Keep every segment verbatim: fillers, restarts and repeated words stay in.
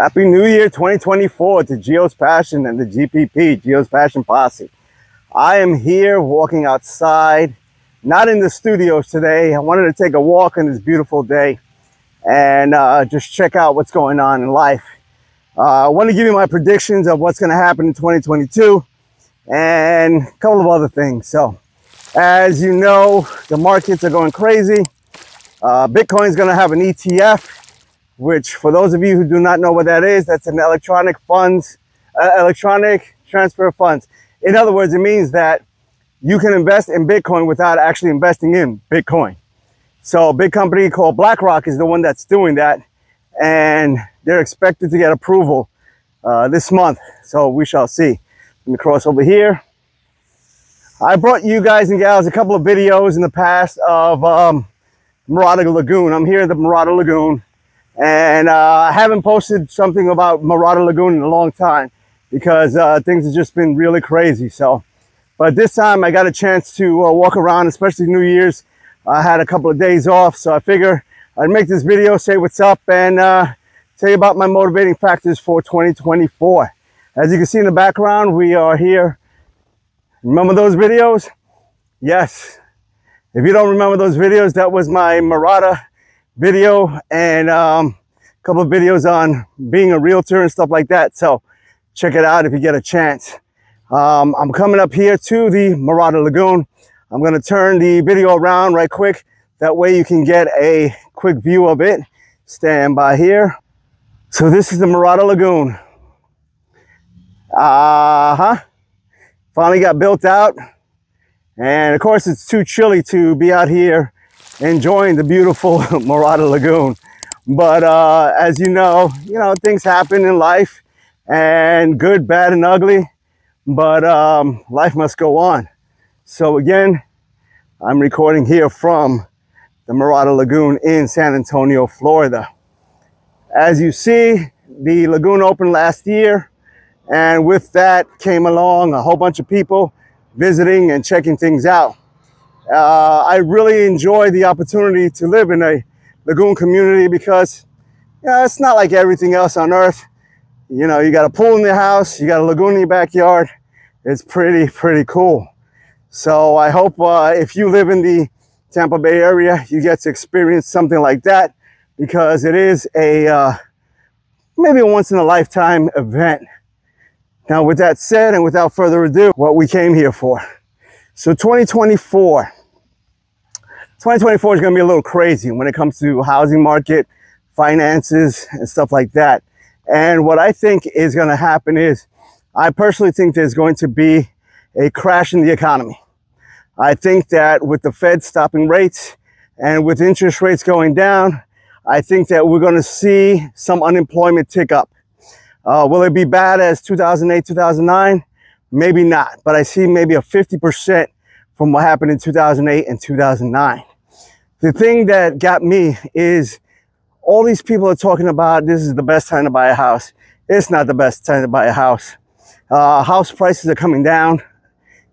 Happy New Year twenty twenty-four to Gio's Passion and the G P P, Gio's Passion Posse. I am here walking outside, not in the studios today. I wanted to take a walk on this beautiful day and uh, just check out what's going on in life. Uh, I want to give you my predictions of what's going to happen in twenty twenty-two and a couple of other things. So, as you know, the markets are going crazy. Uh, Bitcoin is going to have an E T F. Which, for those of you who do not know what that is, that's an electronic funds, uh, electronic transfer of funds. In other words, it means that you can invest in Bitcoin without actually investing in Bitcoin. So a big company called BlackRock is the one that's doing that, and they're expected to get approval uh, this month. So we shall see. Let me cross over here. I brought you guys and gals a couple of videos in the past of um, Mirada Lagoon. I'm here at the Mirada Lagoon. And uh, I haven't posted something about Mirada Lagoon in a long time because uh, things have just been really crazy. So, but this time I got a chance to uh, walk around, especially New Year's. I had a couple of days off, so I figure I'd make this video, say what's up, and uh, tell you about my motivating factors for twenty twenty-four. As you can see in the background, we are here. Remember those videos? Yes. If you don't remember those videos, that was my Mirada video and um, a couple of videos on being a realtor and stuff like that. So check it out if you get a chance. Um, I'm coming up here to the Mirada Lagoon. I'm going to turn the video around right quick. That way you can get a quick view of it. Stand by here. So this is the Mirada Lagoon. Uh-huh. Finally got built out. And of course it's too chilly to be out here enjoying the beautiful Mirada Lagoon. But uh, as you know, you know, things happen in life, and good, bad, and ugly, but um, life must go on. So again, I'm recording here from the Mirada Lagoon in San Antonio, Florida. As you see, the lagoon opened last year, and with that came along a whole bunch of people visiting and checking things out. Uh, I really enjoy the opportunity to live in a lagoon community because, you know, it's not like everything else on earth. You know, you got a pool in your house, you got a lagoon in your backyard. It's pretty, pretty cool. So I hope uh, if you live in the Tampa Bay area, you get to experience something like that because it is a uh, maybe a once in a lifetime event. Now, with that said, and without further ado, what we came here for. So twenty twenty-four. twenty twenty-four is going to be a little crazy when it comes to housing market, finances, and stuff like that. And what I think is going to happen is, I personally think there's going to be a crash in the economy. I think that with the Fed stopping rates and with interest rates going down, I think that we're going to see some unemployment tick up. Uh, will it be bad as two thousand eight, two thousand nine? Maybe not, but I see maybe a fifty percent from what happened in two thousand eight and two thousand nine. The thing that got me is all these people are talking about this is the best time to buy a house. It's not the best time to buy a house. Uh, house prices are coming down.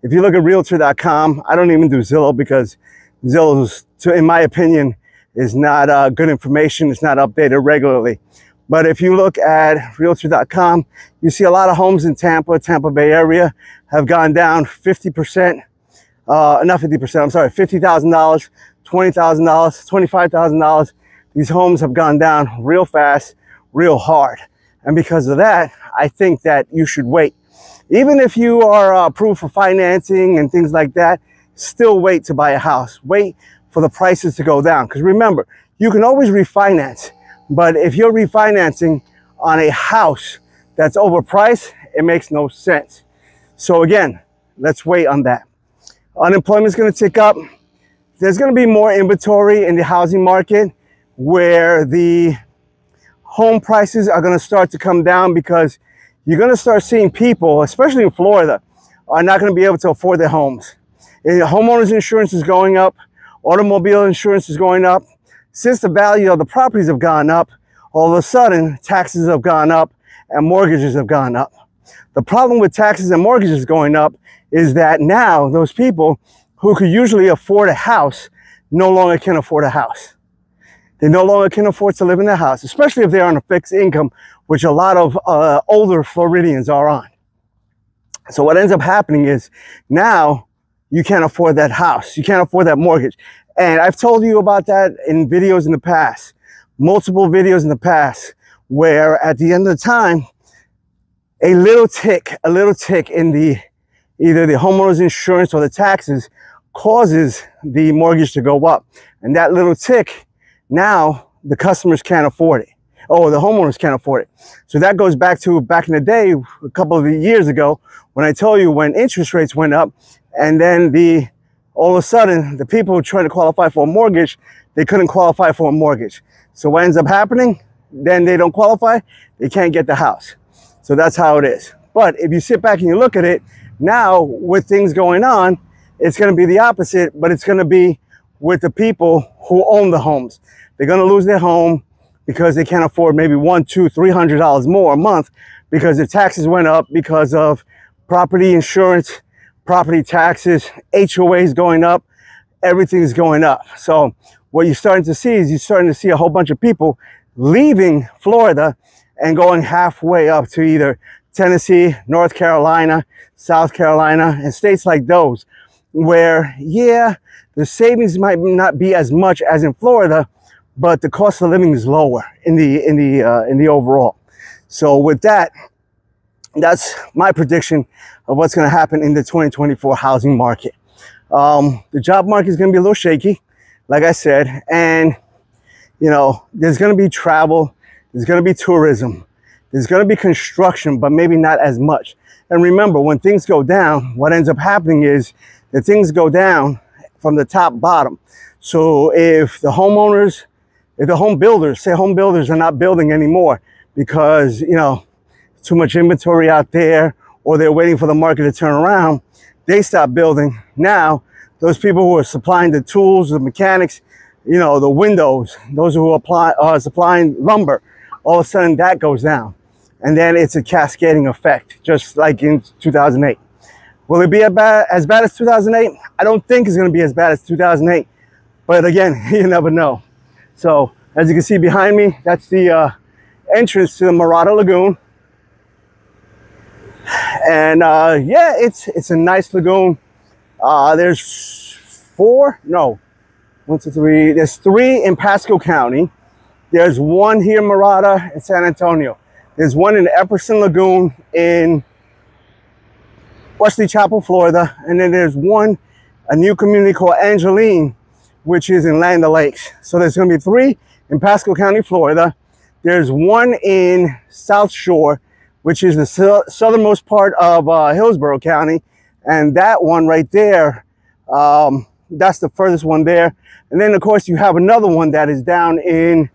If you look at realtor dot com, I don't even do Zillow because Zillow's, in my opinion, is not uh, good information. It's not updated regularly. But if you look at realtor dot com, you see a lot of homes in Tampa, Tampa Bay area have gone down fifty percent, uh, not fifty percent, I'm sorry, fifty thousand dollars, twenty thousand dollars, twenty-five thousand dollars. These homes have gone down real fast, real hard. And because of that, I think that you should wait. Even if you are uh, approved for financing and things like that, still wait to buy a house. Wait for the prices to go down. Because remember, you can always refinance. But if you're refinancing on a house that's overpriced, it makes no sense. So again, let's wait on that. Unemployment's going to tick up. There's going to be more inventory in the housing market where the home prices are going to start to come down because you're going to start seeing people, especially in Florida, are not going to be able to afford their homes. And homeowners insurance is going up. Automobile insurance is going up. Since the value of the properties have gone up, all of a sudden, taxes have gone up and mortgages have gone up. The problem with taxes and mortgages going up is that now those people who could usually afford a house no longer can afford a house. They no longer can afford to live in their house, especially if they're on a fixed income, which a lot of uh, older Floridians are on. So what ends up happening is now you can't afford that house. You can't afford that mortgage. And I've told you about that in videos in the past, multiple videos in the past, where at the end of the time, a little tick, a little tick in the either the homeowner's insurance or the taxes causes the mortgage to go up. And that little tick, now the customers can't afford it. Oh, the homeowners can't afford it. So that goes back to back in the day, a couple of years ago, when I told you when interest rates went up, and then the all of a sudden, the people who trying to qualify for a mortgage, they couldn't qualify for a mortgage. So what ends up happening? Then they don't qualify, they can't get the house. So that's how it is. But if you sit back and you look at it, now with things going on, it's going to be the opposite, but it's going to be with the people who own the homes. They're going to lose their home because they can't afford maybe one, two, three hundred dollars more a month because the taxes went up because of property insurance, property taxes, H O As going up, everything's going up. So what you're starting to see is you're starting to see a whole bunch of people leaving Florida and going halfway up to either Tennessee, North Carolina, South Carolina, and states like those, where, yeah, the savings might not be as much as in Florida, but the cost of living is lower in the in the uh, in the overall. So with that, that's my prediction of what's going to happen in the twenty twenty-four housing market. Um, the job market is going to be a little shaky, like I said, and you know there's going to be travel, there's going to be tourism, there's going to be construction, but maybe not as much. And remember, when things go down, what ends up happening is the things go down from the top bottom. So if the homeowners, if the home builders, say home builders are not building anymore because, you know, too much inventory out there, or they're waiting for the market to turn around, they stop building. Now, those people who are supplying the tools, the mechanics, you know, the windows, those who apply, are supplying lumber, all of a sudden that goes down. And then it's a cascading effect, just like in two thousand eight. Will it be as bad as two thousand eight? I don't think it's going to be as bad as two thousand eight. But again, you never know. So as you can see behind me, that's the uh, entrance to the Mirada Lagoon. And uh, yeah, it's it's a nice lagoon. Uh, there's four, no, one, two, three. There's three in Pasco County. There's one here in Mirada in San Antonio. There's one in Epperson Lagoon in Wesley Chapel, Florida. And then there's one, a new community called Angeline, which is in Land O'Lakes. So there's going to be three in Pasco County, Florida. There's one in South Shore, which is the su southernmost part of uh, Hillsborough County. And that one right there, um, that's the furthest one there. And then, of course, you have another one that is down in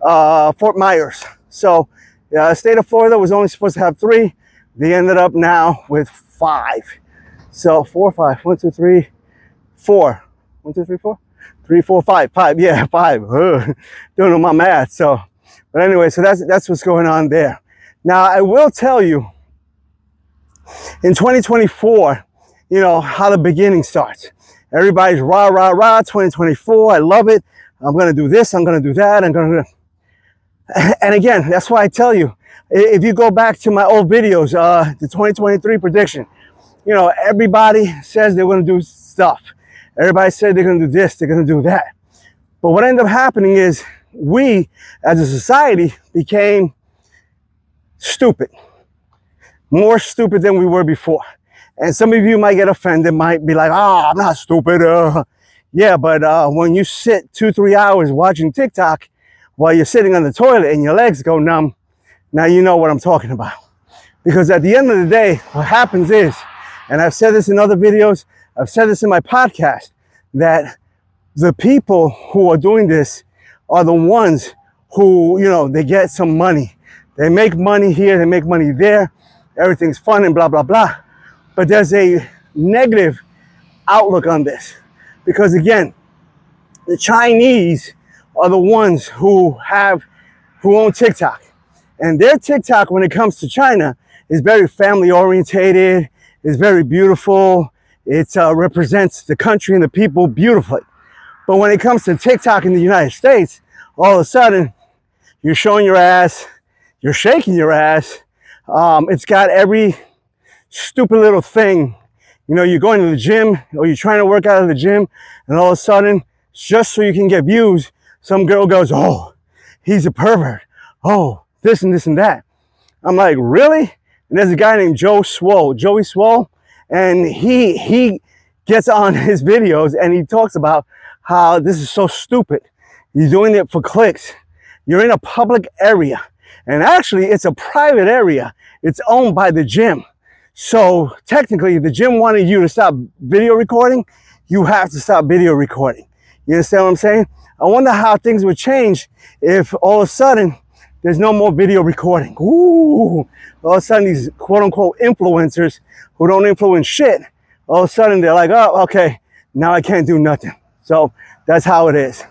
uh, Fort Myers. So uh, the state of Florida was only supposed to have three. They ended up now with five. So four, five, one, two, three, four. One, two, three, four, three, four, five, five. Yeah, five. Ugh. Don't know my math. So, but anyway, so that's that's what's going on there. Now I will tell you, in twenty twenty-four, you know how the beginning starts. Everybody's rah rah rah. twenty twenty-four, I love it. I'm gonna do this. I'm gonna do that. I'm gonna. And again, that's why I tell you. If you go back to my old videos, uh, the twenty twenty-three prediction, you know, everybody says they're going to do stuff. Everybody said they're going to do this, they're going to do that. But what ended up happening is we, as a society, became stupid. More stupid than we were before. And some of you might get offended, might be like, ah, oh, I'm not stupid. Uh. Yeah, but uh, when you sit two, three hours watching TikTok while you're sitting on the toilet and your legs go numb, now you know what I'm talking about. Because at the end of the day, what happens is, and I've said this in other videos, I've said this in my podcast, that the people who are doing this are the ones who, you know, they get some money. They make money here, they make money there. Everything's fun and blah, blah, blah. But there's a negative outlook on this. Because again, the Chinese are the ones who have, who own TikTok. And their TikTok, when it comes to China, is very family orientated. It's very beautiful. It uh, represents the country and the people beautifully. But when it comes to TikTok in the United States, all of a sudden you're showing your ass, you're shaking your ass. Um, it's got every stupid little thing. You know, you're going to the gym or you're trying to work out of the gym, and all of a sudden, just so you can get views, some girl goes, "Oh, he's a pervert. Oh, this and this and that." I'm like, really? And there's a guy named Joe Swoll, Joey Swoll, and he he gets on his videos and he talks about how this is so stupid. You're doing it for clicks. You're in a public area. And actually, it's a private area. It's owned by the gym. So technically, if the gym wanted you to stop video recording, you have to stop video recording. You understand what I'm saying? I wonder how things would change if all of a sudden there's no more video recording. Ooh, all of a sudden these quote unquote influencers who don't influence shit, all of a sudden they're like, oh, okay, now I can't do nothing. So that's how it is.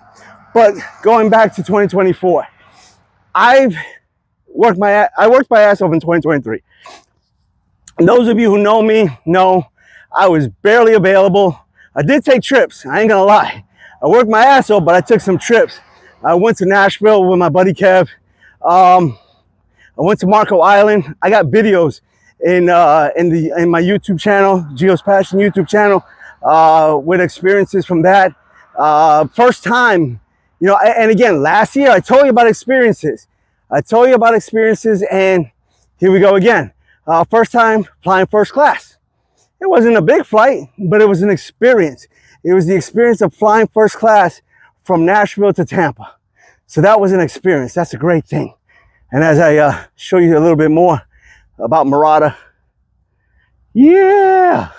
But going back to twenty twenty-four, I've worked my, I worked my ass off in twenty twenty-three. And those of you who know me know I was barely available. I did take trips, I ain't gonna lie. I worked my ass off, but I took some trips. I went to Nashville with my buddy Kev. Um, I went to Marco Island. I got videos in uh, in the in my YouTube channel, Gio's Passion YouTube channel, uh, with experiences from that. Uh, first time, you know. And again, last year I told you about experiences. I told you about experiences, and here we go again. Uh, first time flying first class. It wasn't a big flight, but it was an experience. It was the experience of flying first class from Nashville to Tampa. So that was an experience. That's a great thing. And as I uh, show you a little bit more about Mirada, yeah.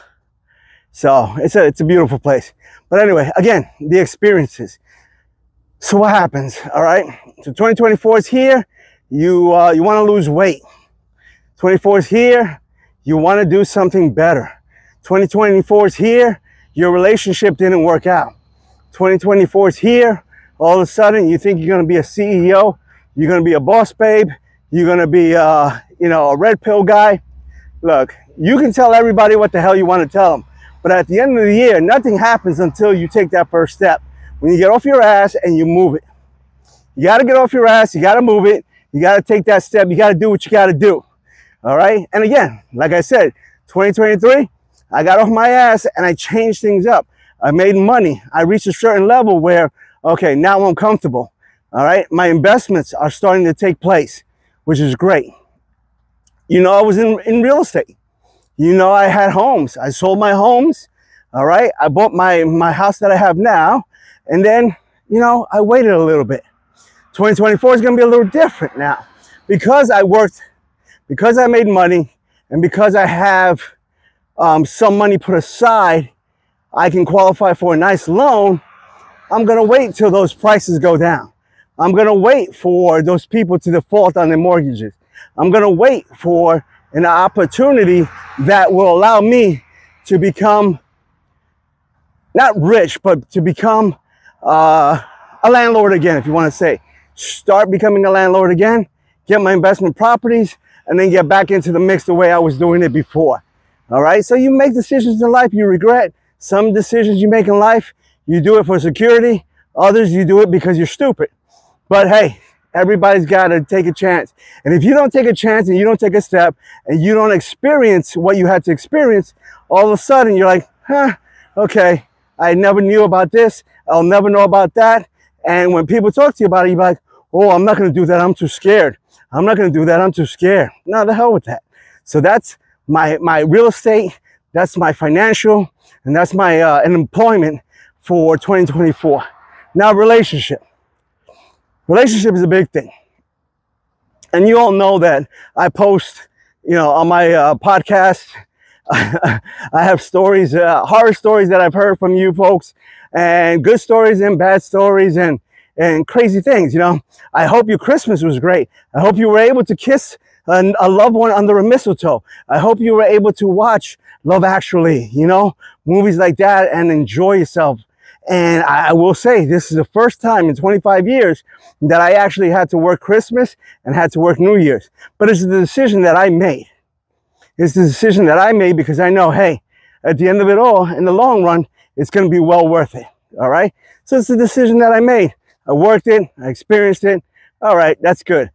So it's a, it's a beautiful place. But anyway, again, the experiences. So what happens? All right. So twenty twenty-four is here. You, uh, you want to lose weight. twenty twenty-four is here. You want to do something better. twenty twenty-four is here. Your relationship didn't work out. twenty twenty-four is here. All of a sudden, you think you're going to be a C E O. You're going to be a boss babe. You're going to be, uh, you know, a red pill guy. Look, you can tell everybody what the hell you want to tell them. But at the end of the year, nothing happens until you take that first step. When you get off your ass and you move it. You got to get off your ass. You got to move it. You got to take that step. You got to do what you got to do. All right. And again, like I said, twenty twenty-three, I got off my ass and I changed things up. I made money. I reached a certain level where, okay, now I'm comfortable. All right. My investments are starting to take place, which is great. You know, I was in, in real estate. You know, I had homes. I sold my homes. All right. I bought my, my house that I have now. And then, you know, I waited a little bit. twenty twenty-four is going to be a little different now because I worked. Because I made money and because I have um, some money put aside, I can qualify for a nice loan. I'm going to wait till those prices go down. I'm going to wait for those people to default on their mortgages. I'm going to wait for an opportunity that will allow me to become, not rich, but to become uh, a landlord again, if you want to say. Start becoming a landlord again, get my investment properties, and then get back into the mix the way I was doing it before. All right. So you make decisions in life you regret. Some decisions you make in life, you do it for security. Others, you do it because you're stupid. But hey, everybody's got to take a chance. And if you don't take a chance and you don't take a step and you don't experience what you had to experience, all of a sudden you're like, huh, okay, I never knew about this. I'll never know about that. And when people talk to you about it, you're like, oh, I'm not going to do that. I'm too scared. I'm not going to do that. I'm too scared. No, the hell with that. So that's my, my real estate. That's my financial, and that's my uh, employment for twenty twenty-four. Now, relationship. Relationship is a big thing. And you all know that I post, you know, on my uh, podcast, I have stories, uh, horror stories that I've heard from you folks, and good stories and bad stories, and and crazy things, you know. I hope your Christmas was great. I hope you were able to kiss a, a loved one under a mistletoe. I hope you were able to watch Love Actually, you know, movies like that, and enjoy yourself. And I, I will say, this is the first time in twenty-five years that I actually had to work Christmas and had to work New Year's. But it's the decision that I made. It's the decision that I made because I know, hey, at the end of it all, in the long run, it's going to be well worth it. All right. So it's the decision that I made. I worked it, I experienced it. All right, that's good.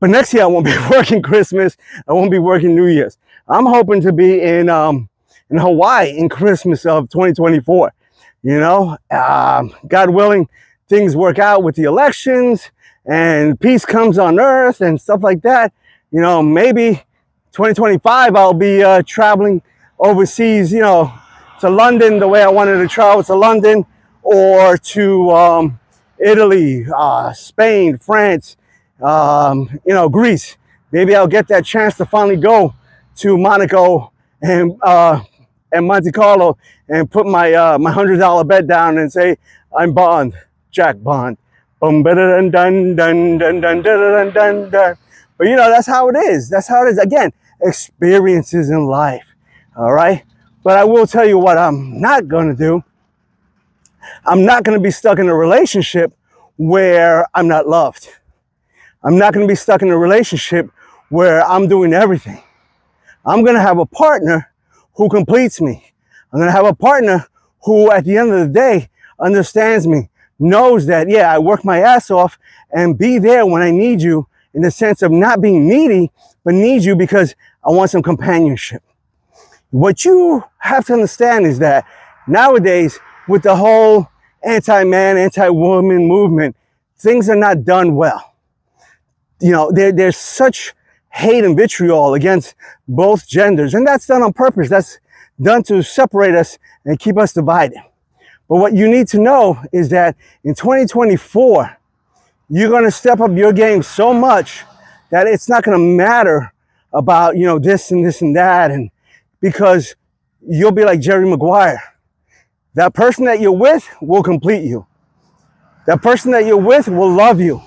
But next year I won't be working Christmas. I won't be working New Year's. I'm hoping to be in um, in Hawaii in Christmas of twenty twenty-four. You know, um, God willing, things work out with the elections and peace comes on earth and stuff like that. You know, maybe twenty twenty-five I'll be uh, traveling overseas, you know, to London the way I wanted to travel to London, or to um, Italy, uh, Spain, France, um, you know, Greece. Maybe I'll get that chance to finally go to Monaco and uh, and Monte Carlo and put my uh, my one hundred dollar bet down and say, I'm Bond, Jack Bond. Boom, dun dun dun dun dun dun dun dun. But you know, that's how it is. That's how it is. Again, experiences in life. All right. But I will tell you what I'm not going to do. I'm not going to be stuck in a relationship where I'm not loved. I'm not going to be stuck in a relationship where I'm doing everything. I'm going to have a partner who completes me. I'm going to have a partner who, at the end of the day, understands me, knows that, yeah, I work my ass off and be there when I need you, in the sense of not being needy, but need you because I want some companionship. What you have to understand is that nowadays, with the whole anti-man, anti-woman movement, things are not done well. You know, there, there's such hate and vitriol against both genders, and that's done on purpose. That's done to separate us and keep us divided. But what you need to know is that in twenty twenty-four, you're going to step up your game so much that it's not going to matter about, you know, this and this and that, and because you'll be like Jerry Maguire. That person that you're with will complete you. That person that you're with will love you.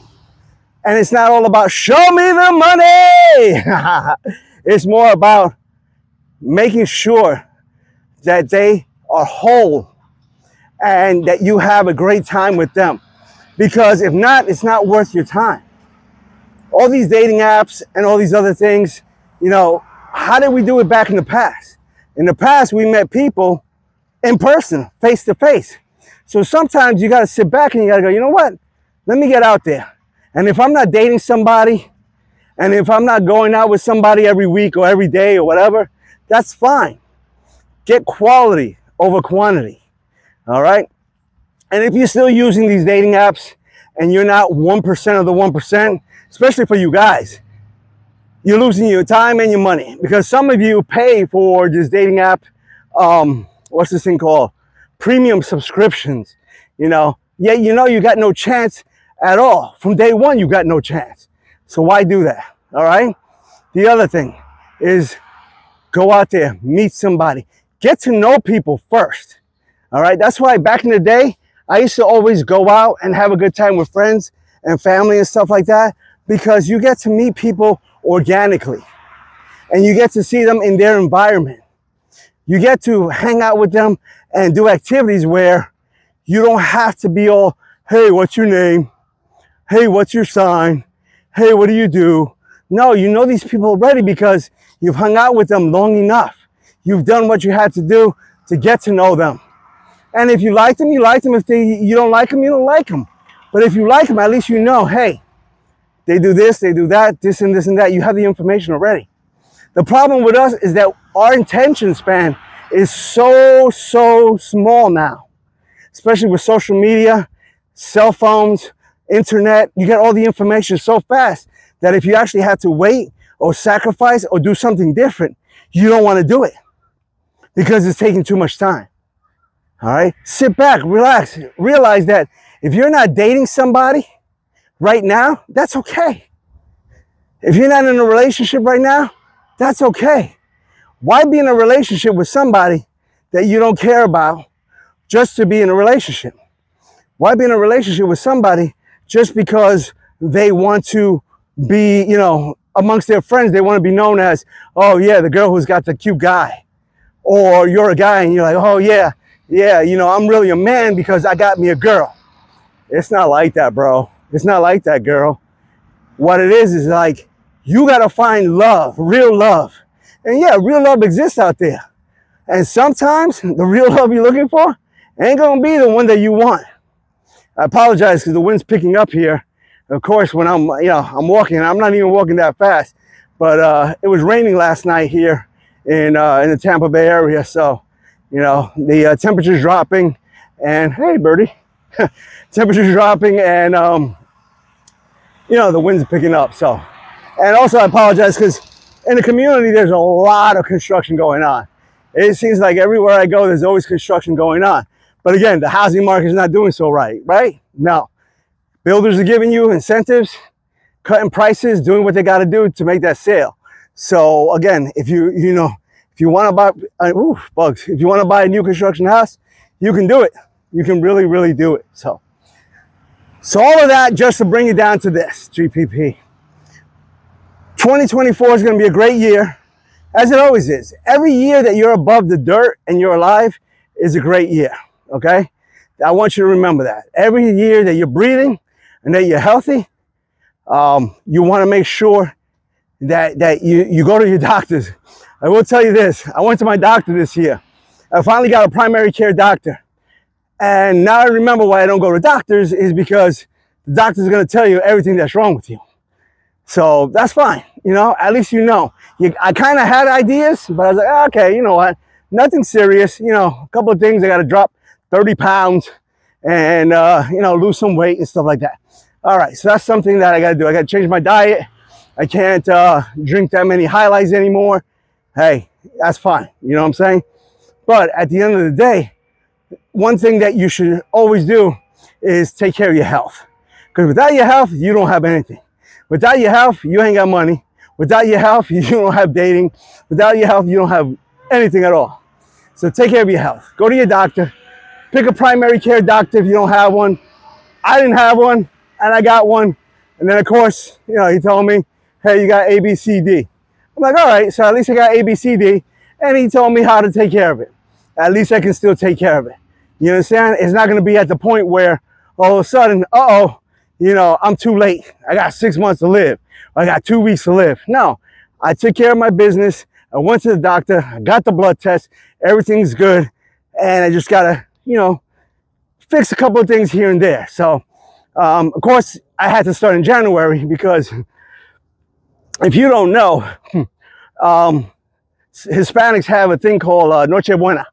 And it's not all about, show me the money. It's more about making sure that they are whole and that you have a great time with them. Because if not, it's not worth your time. All these dating apps and all these other things, you know, how did we do it back in the past? In the past, we met people in person, face to face. So sometimes you got to sit back and you got to go, you know what? Let me get out there. And if I'm not dating somebody, and if I'm not going out with somebody every week or every day or whatever, that's fine. Get quality over quantity. All right. And if you're still using these dating apps and you're not one percent of the one percent, especially for you guys, you're losing your time and your money, because some of you pay for this dating app, um, what's this thing called? Premium subscriptions, you know, yet you know you got no chance at all. From day one, you got no chance. So why do that? All right. The other thing is go out there, meet somebody, get to know people first. All right. That's why back in the day, I used to always go out and have a good time with friends and family and stuff like that, because you get to meet people organically and you get to see them in their environment. You get to hang out with them and do activities where you don't have to be all, hey, what's your name? Hey, what's your sign? Hey, what do you do? No, you know these people already because you've hung out with them long enough. You've done what you had to do to get to know them. And if you like them, you like them. If they, you don't like them, you don't like them. But if you like them, at least you know, hey, they do this, they do that, this and this and that. You have the information already. The problem with us is that our attention span is so, so small now, especially with social media, cell phones, internet. You get all the information so fast that if you actually have to wait or sacrifice or do something different, you don't want to do it because it's taking too much time. All right, sit back, relax, realize that if you're not dating somebody right now, that's okay. If you're not in a relationship right now, that's okay. Why be in a relationship with somebody that you don't care about just to be in a relationship? Why be in a relationship with somebody just because they want to be, you know, amongst their friends, they want to be known as, oh yeah, the girl who's got the cute guy. Or you're a guy and you're like, oh yeah, yeah, you know, I'm really a man because I got me a girl. It's not like that, bro. It's not like that, girl. What it is is like, you got to find love, real love. And yeah, real love exists out there. And sometimes the real love you're looking for ain't going to be the one that you want. I apologize because the wind's picking up here. Of course, when I'm, you know, I'm walking, I'm not even walking that fast, but uh, it was raining last night here in, uh, in the Tampa Bay area. So, you know, the uh, temperature's dropping and, hey, birdie, temperature's dropping and, um, you know, the wind's picking up. So, and also I apologize because in the community, there's a lot of construction going on. It seems like everywhere I go, there's always construction going on. But again, the housing market is not doing so right, right? No. Builders are giving you incentives, cutting prices, doing what they got to do to make that sale. So again, if you, you know, if you want to buy, uh, ooh, bugs. If you want to buy a new construction house, you can do it. You can really, really do it. So, so all of that just to bring you down to this, G P P. twenty twenty-four is going to be a great year, as it always is. Every year that you're above the dirt and you're alive is a great year, okay? I want you to remember that. Every year that you're breathing, and that you're healthy, um, you want to make sure that, that you, you go to your doctors. I will tell you this. I went to my doctor this year. I finally got a primary care doctor. And now I remember why I don't go to doctors is because the doctor's going to tell you everything that's wrong with you. So that's fine. You know, at least you know. You, I kind of had ideas, but I was like, oh, okay, you know what? Nothing serious. You know, a couple of things. I got to drop thirty pounds and, uh, you know, lose some weight and stuff like that. All right, so that's something that I gotta do. I gotta change my diet. I can't uh, drink that many highlights anymore. Hey, that's fine, you know what I'm saying? But at the end of the day, one thing that you should always do is take care of your health. Because without your health, you don't have anything. Without your health, you ain't got money. Without your health, you don't have dating. Without your health, you don't have anything at all. So take care of your health. Go to your doctor. Pick a primary care doctor if you don't have one. I didn't have one. And I got one. And then, of course, you know, he told me, hey, you got A B C D. I'm like, all right, so at least I got A B C D. And he told me how to take care of it. At least I can still take care of it. You understand? It's not going to be at the point where all of a sudden, uh-oh, you know, I'm too late. I got six months to live. I got two weeks to live. No, I took care of my business. I went to the doctor. I got the blood test. Everything's good. And I just got to, you know, fix a couple of things here and there. So, Um, of course, I had to start in January because if you don't know, um, Hispanics have a thing called uh, Noche Buena.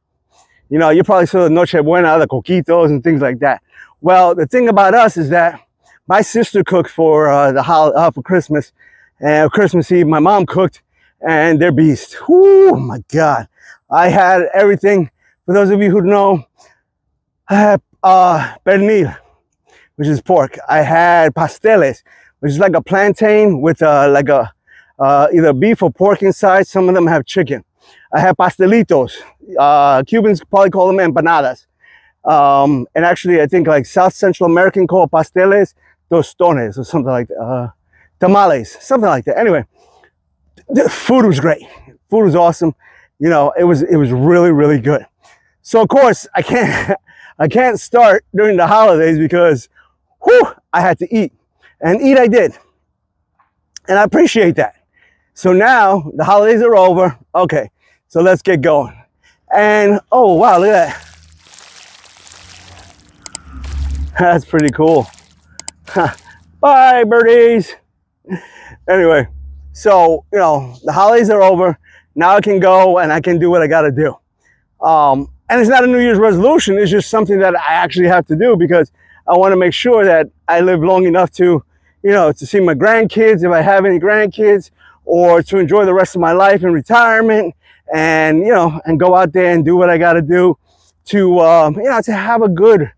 You know, you probably saw the Noche Buena, the coquitos and things like that. Well, the thing about us is that my sister cooked for uh, the hol uh, for Christmas and Christmas Eve. My mom cooked and they're beast. Oh my God. I had everything. For those of you who know, I had uh, pernil, which is pork. I had pasteles, which is like a plantain with uh, like a uh, either beef or pork inside. Some of them have chicken. I had pastelitos. Uh, Cubans probably call them empanadas. Um, and actually, I think like South Central American call pasteles tostones or something like that. Uh, tamales, something like that. Anyway, the food was great. Food was awesome. You know, it was it was really, really good. So, of course, I can't, I can't start during the holidays because whew, I had to eat. And eat I did. And I appreciate that. So now the holidays are over. Okay, so let's get going. And oh wow, look at that. That's pretty cool. Bye, birdies. Anyway, so, you know, the holidays are over. Now I can go and I can do what I gotta do. Um, and it's not a New Year's resolution. It's just something that I actually have to do because I want to make sure that I live long enough to, you know, to see my grandkids, if I have any grandkids, or to enjoy the rest of my life in retirement and, you know, and go out there and do what I got to do to, um, you know, to have a good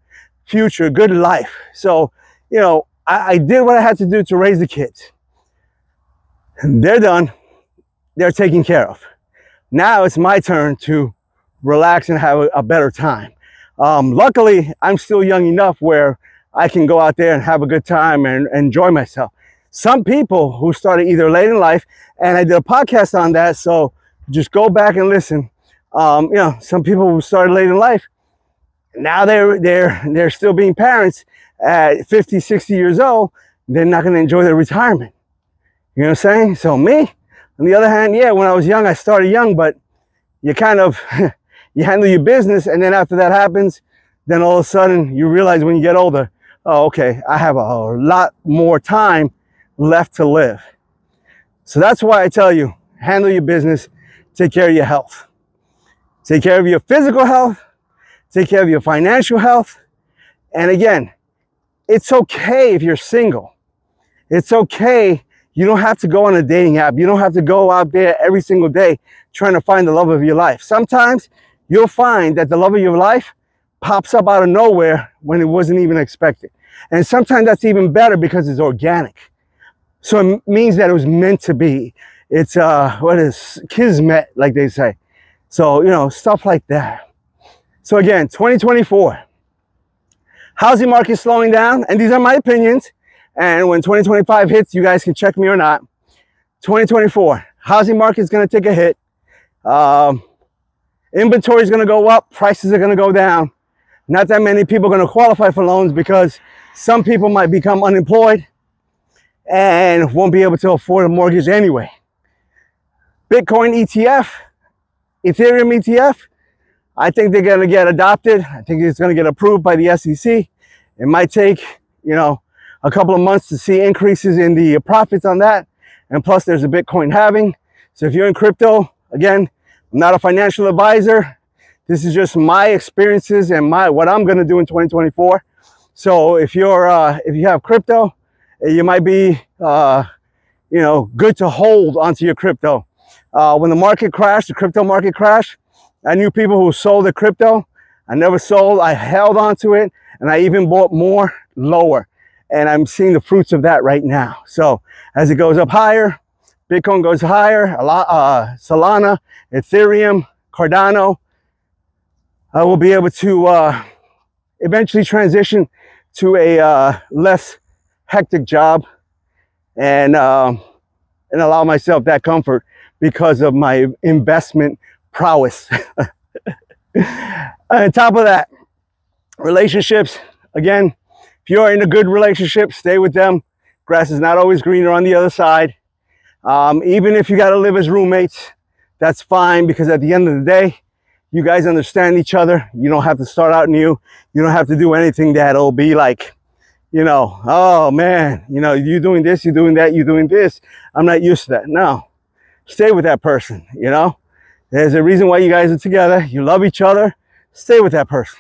future, good life. So, you know, I, I did what I had to do to raise the kids. They're done. They're taken care of. Now it's my turn to relax and have a, a better time. Um, luckily, I'm still young enough where I can go out there and have a good time and, and enjoy myself. Some people who started either late in life, and I did a podcast on that, so just go back and listen. Um, you know, some people who started late in life, now they're, they're, they're still being parents at fifty, sixty years old. They're not going to enjoy their retirement. You know what I'm saying? So me, on the other hand, yeah, when I was young, I started young, but you kind of... You handle your business, and then after that happens, then all of a sudden you realize when you get older, oh, okay, I have a lot more time left to live. So that's why I tell you, handle your business, take care of your health. Take care of your physical health, take care of your financial health. And again, it's okay if you're single. It's okay. You don't have to go on a dating app. You don't have to go out there every single day trying to find the love of your life. Sometimes you'll find that the love of your life pops up out of nowhere when it wasn't even expected. And sometimes that's even better because it's organic. So it means that it was meant to be. It's, uh, what is kismet, like they say. So, you know, stuff like that. So again, twenty twenty-four. Housing market slowing down, and these are my opinions. And when twenty twenty-five hits, you guys can check me or not. twenty twenty-four, housing market is going to take a hit. Um, inventory is going to go up. Prices are going to go down. Not that many people are going to qualify for loans because some people might become unemployed and won't be able to afford a mortgage anyway. Bitcoin E T F, Ethereum E T F, I think they're going to get adopted. I think it's going to get approved by the S E C. It might take, you know, a couple of months to see increases in the profits on that. And plus there's a Bitcoin halving. So if you're in crypto, again, I'm not a financial advisor. This is just my experiences and my, what I'm going to do in twenty twenty-four. So if you're, uh, if you have crypto, you might be, uh, you know, good to hold onto your crypto. Uh, when the market crashed, the crypto market crashed, I knew people who sold the crypto. I never sold. I held onto it and I even bought more lower. And I'm seeing the fruits of that right now. So as it goes up higher, Bitcoin goes higher, a lot, uh, Solana, Ethereum, Cardano, I will be able to uh, eventually transition to a uh, less hectic job and, um, and allow myself that comfort because of my investment prowess. On top of that, relationships, again, if you're in a good relationship, stay with them. Grass is not always greener on the other side. Um, even if you got to live as roommates, that's fine because at the end of the day, you guys understand each other. You don't have to start out new. You don't have to do anything that'll be like, you know, oh man, you know, you're doing this, you're doing that, you're doing this. I'm not used to that. No, stay with that person, you know. There's a reason why you guys are together. You love each other. Stay with that person.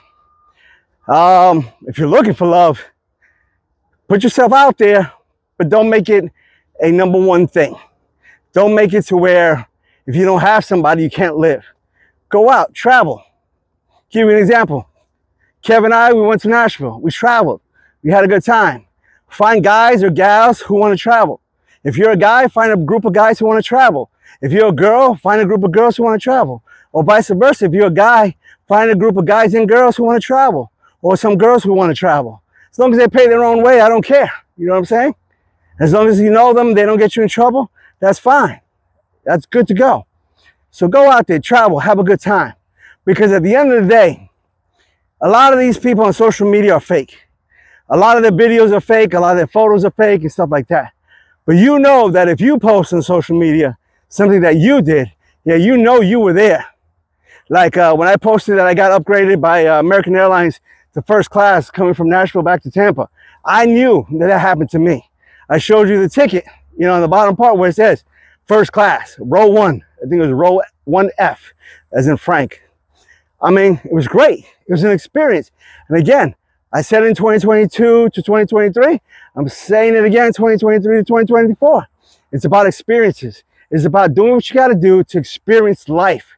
Um, if you're looking for love, put yourself out there, but don't make it a number one thing. Don't make it to where if you don't have somebody, you can't live. Go out, travel. Give you an example. Kev and I, we went to Nashville. We traveled. We had a good time. Find guys or gals who want to travel. If you're a guy, find a group of guys who want to travel. If you're a girl, find a group of girls who want to travel. Or vice versa. If you're a guy, find a group of guys and girls who want to travel. Or some girls who want to travel. As long as they pay their own way, I don't care. You know what I'm saying? As long as you know them, they don't get you in trouble, that's fine. That's good to go. So go out there, travel, have a good time. Because at the end of the day, a lot of these people on social media are fake. A lot of their videos are fake, a lot of their photos are fake and stuff like that. But you know that if you post on social media something that you did, yeah, you know you were there. Like uh, when I posted that I got upgraded by uh, American Airlines the first class coming from Nashville back to Tampa. I knew that that happened to me. I showed you the ticket, you know, on the bottom part where it says first class, row one. I think it was row one F, as in Frank. I mean, it was great. It was an experience. And again, I said in twenty twenty-two to twenty twenty-three, I'm saying it again, twenty twenty-three to twenty twenty-four. It's about experiences. It's about doing what you got to do to experience life,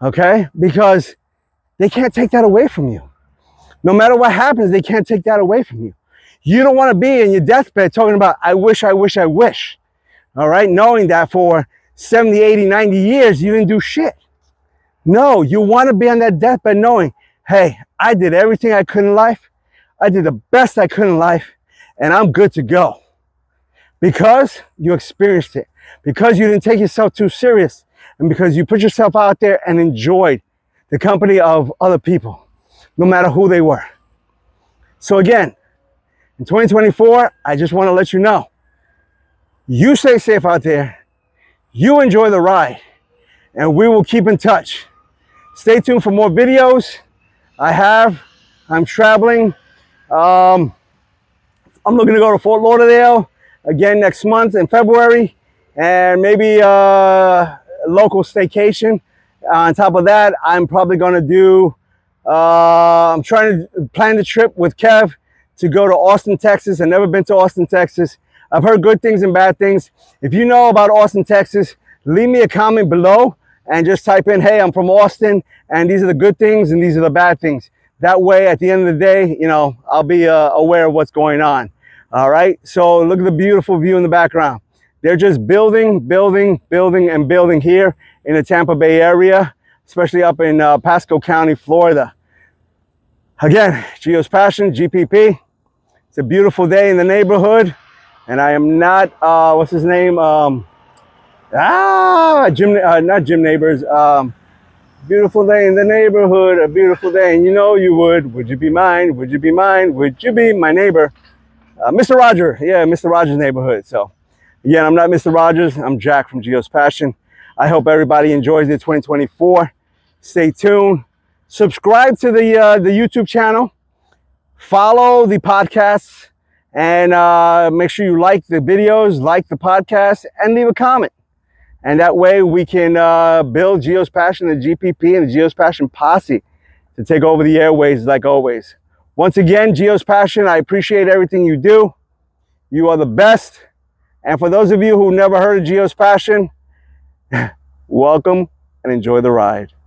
okay? Because they can't take that away from you. No matter what happens, they can't take that away from you. You don't want to be in your deathbed talking about, I wish, I wish, I wish. All right? Knowing that for seventy, eighty, ninety years, you didn't do shit. No, you want to be on that deathbed knowing, hey, I did everything I could in life. I did the best I could in life, and I'm good to go. Because you experienced it. Because you didn't take yourself too serious. And because you put yourself out there and enjoyed the company of other people. No matter who they were. So again, in twenty twenty-four, I just want to let you know, you stay safe out there, you enjoy the ride, and we will keep in touch. Stay tuned for more videos. I have, I'm traveling. Um, I'm looking to go to Fort Lauderdale again next month in February, and maybe uh, a local staycation. Uh, on top of that, I'm probably going to do, uh, I'm trying to plan the trip with Kev to go to Austin, Texas. I've never been to Austin, Texas. I've heard good things and bad things. If you know about Austin, Texas, leave me a comment below and just type in, hey, I'm from Austin, and these are the good things and these are the bad things. That way, at the end of the day, you know, I'll be uh, aware of what's going on. All right, so look at the beautiful view in the background. They're just building, building, building, and building here in the Tampa Bay area, especially up in uh, Pasco County, Florida. Again, Gio's Passion, G P P. It's a beautiful day in the neighborhood, and I am not, uh, what's his name? Um, ah, Jim, uh, not Jim Neighbors. Um, beautiful day in the neighborhood, a beautiful day. And you know you would. Would you be mine? Would you be mine? Would you be my neighbor? Uh, Mister Roger, yeah, Mister Rogers' neighborhood. So, again, I'm not Mister Rogers. I'm Jack from Gio's Passion. I hope everybody enjoys their twenty twenty-four. Stay tuned. Subscribe to the uh, the YouTube channel, follow the podcasts, and uh, make sure you like the videos, like the podcast, and leave a comment. And that way we can uh, build Gio's Passion, the G P P, and the Gio's Passion Posse to take over the airways like always. Once again, Gio's Passion, I appreciate everything you do. You are the best. And for those of you who never heard of Gio's Passion, welcome and enjoy the ride.